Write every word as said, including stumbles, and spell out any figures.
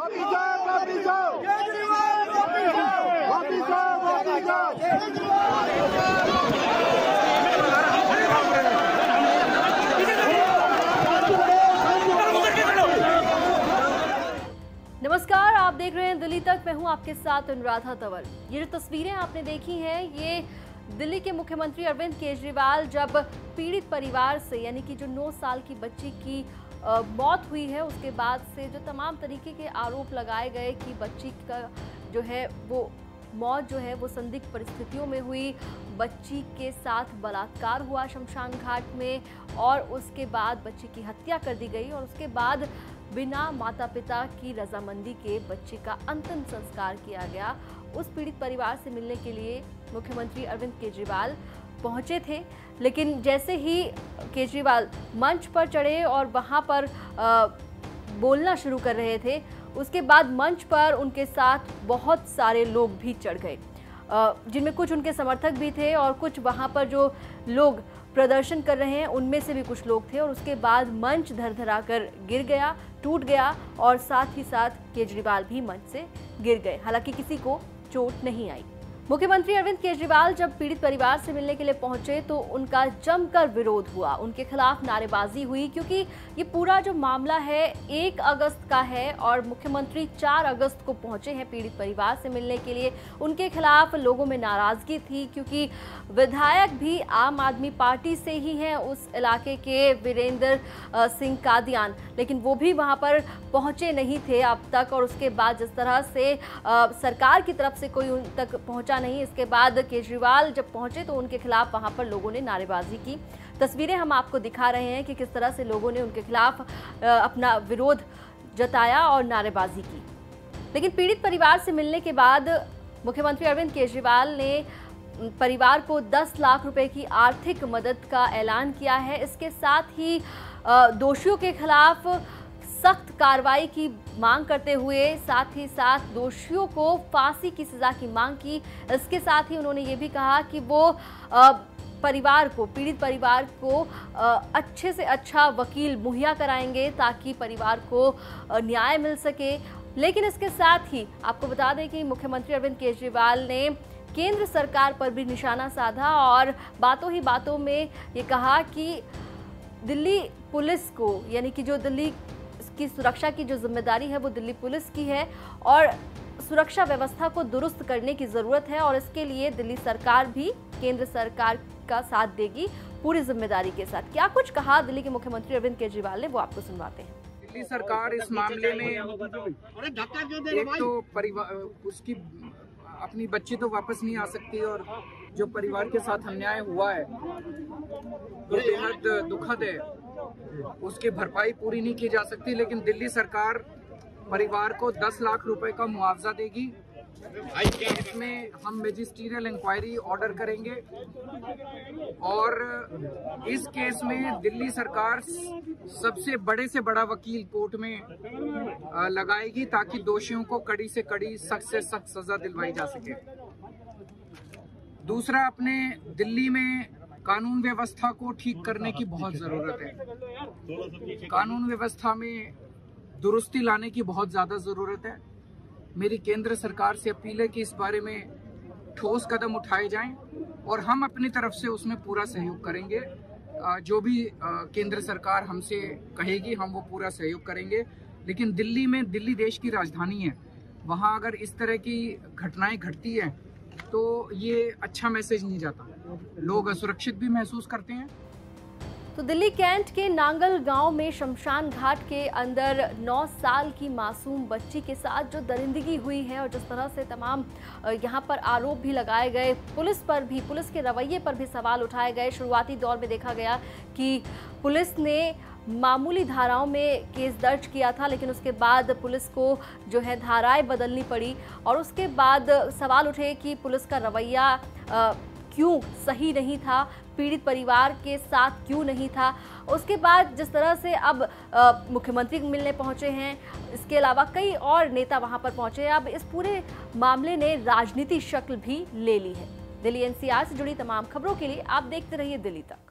नमस्कार, आप देख रहे हैं दिल्ली तक। मैं हूं आपके साथ अनुराधा तवर। ये जो तस्वीरें आपने देखी हैं, ये दिल्ली के मुख्यमंत्री अरविंद केजरीवाल जब पीड़ित परिवार से, यानी कि जो नौ साल की बच्ची की आ, मौत हुई है, उसके बाद से जो तमाम तरीके के आरोप लगाए गए कि बच्ची का जो है वो मौत जो है वो संदिग्ध परिस्थितियों में हुई, बच्ची के साथ बलात्कार हुआ शमशान घाट में, और उसके बाद बच्ची की हत्या कर दी गई, और उसके बाद बिना माता पिता की रजामंदी के बच्चे का अंतिम संस्कार किया गया। उस पीड़ित परिवार से मिलने के लिए मुख्यमंत्री अरविंद केजरीवाल पहुंचे थे, लेकिन जैसे ही केजरीवाल मंच पर चढ़े और वहां पर आ, बोलना शुरू कर रहे थे, उसके बाद मंच पर उनके साथ बहुत सारे लोग भी चढ़ गए, जिनमें कुछ उनके समर्थक भी थे और कुछ वहां पर जो लोग प्रदर्शन कर रहे हैं उनमें से भी कुछ लोग थे। और उसके बाद मंच धरधरा कर गिर गया, टूट गया, और साथ ही साथ केजरीवाल भी मंच से गिर गए। हालांकि किसी को चोट नहीं आई। मुख्यमंत्री अरविंद केजरीवाल जब पीड़ित परिवार से मिलने के लिए पहुंचे तो उनका जमकर विरोध हुआ, उनके खिलाफ नारेबाजी हुई, क्योंकि ये पूरा जो मामला है एक अगस्त का है और मुख्यमंत्री चार अगस्त को पहुंचे हैं पीड़ित परिवार से मिलने के लिए। उनके खिलाफ लोगों में नाराजगी थी, क्योंकि विधायक भी आम आदमी पार्टी से ही हैं उस इलाके के, वीरेंद्र सिंह कादियान, लेकिन वो भी वहाँ पर पहुँचे नहीं थे अब तक। और उसके बाद जिस तरह से सरकार की तरफ से कोई उन तक पहुँचा नहीं, इसके बाद केजरीवाल जब पहुंचे तो उनके खिलाफ वहां पर लोगों ने नारेबाजी की। तस्वीरें हम आपको दिखा रहे हैं कि किस तरह से लोगों ने उनके खिलाफ अपना विरोध जताया और नारेबाजी की। लेकिन पीड़ित परिवार से मिलने के बाद मुख्यमंत्री अरविंद केजरीवाल ने परिवार को दस लाख रुपए की आर्थिक मदद का ऐलान किया है। इसके साथ ही दोषियों के खिलाफ सख्त कार्रवाई की मांग करते हुए साथ ही साथ दोषियों को फांसी की सज़ा की मांग की। इसके साथ ही उन्होंने ये भी कहा कि वो आ, परिवार को, पीड़ित परिवार को आ, अच्छे से अच्छा वकील मुहैया कराएंगे ताकि परिवार को आ, न्याय मिल सके। लेकिन इसके साथ ही आपको बता दें कि मुख्यमंत्री अरविंद केजरीवाल ने केंद्र सरकार पर भी निशाना साधा और बातों ही बातों में ये कहा कि दिल्ली पुलिस को, यानी कि जो दिल्ली की सुरक्षा की जो जिम्मेदारी है वो दिल्ली पुलिस की है और सुरक्षा व्यवस्था को दुरुस्त करने की ज़रूरत है, और इसके लिए दिल्ली सरकार भी केंद्र सरकार का साथ देगी पूरी जिम्मेदारी के साथ। क्या कुछ कहा दिल्ली के मुख्यमंत्री अरविंद केजरीवाल ने, वो आपको सुनवाते हैं। दिल्ली सरकार इस मामले में एक तो परिवार, उसकी अपनी बच्ची तो वापस नहीं आ सकती, और जो परिवार के साथ अन्याय हुआ है वो बेहद दुखद है, उसकी भरपाई पूरी नहीं की जा सकती। लेकिन दिल्ली सरकार परिवार को दस लाख रुपए का मुआवजा देगी। इसमें हम मैजिस्ट्रियल इंक्वायरी ऑर्डर करेंगे और इस केस में दिल्ली सरकार सबसे बड़े से बड़ा वकील कोर्ट में लगाएगी ताकि दोषियों को कड़ी से कड़ी, सख्त से सख्त सजा दिलवाई जा सके। दूसरा, अपने दिल्ली में कानून व्यवस्था को ठीक करने की बहुत ज़रूरत है, कानून व्यवस्था में दुरुस्ती लाने की बहुत ज़्यादा ज़रूरत है। मेरी केंद्र सरकार से अपील है कि इस बारे में ठोस कदम उठाए जाएं और हम अपनी तरफ से उसमें पूरा सहयोग करेंगे। जो भी केंद्र सरकार हमसे कहेगी हम वो पूरा सहयोग करेंगे। लेकिन दिल्ली में, दिल्ली देश की राजधानी है, वहाँ अगर इस तरह की घटनाएँ घटती हैं तो ये अच्छा मैसेज नहीं जाता, लोग असुरक्षित भी महसूस करते हैं। तो दिल्ली कैंट के नांगल गांव में शमशान घाट के अंदर नौ साल की मासूम बच्ची के साथ जो दरिंदगी हुई है और जिस तरह से तमाम यहां पर आरोप भी लगाए गए, पुलिस पर भी, पुलिस के रवैये पर भी सवाल उठाए गए। शुरुआती दौर में देखा गया कि पुलिस ने मामूली धाराओं में केस दर्ज किया था, लेकिन उसके बाद पुलिस को जो है धाराएं बदलनी पड़ी, और उसके बाद सवाल उठे कि पुलिस का रवैया क्यों सही नहीं था, पीड़ित परिवार के साथ क्यों नहीं था। उसके बाद जिस तरह से अब मुख्यमंत्री मिलने पहुंचे हैं, इसके अलावा कई और नेता वहां पर पहुंचे हैं, अब इस पूरे मामले ने राजनीतिक शक्ल भी ले ली है। दिल्ली एन सी आर से जुड़ी तमाम खबरों के लिए आप देखते रहिए दिल्ली तक।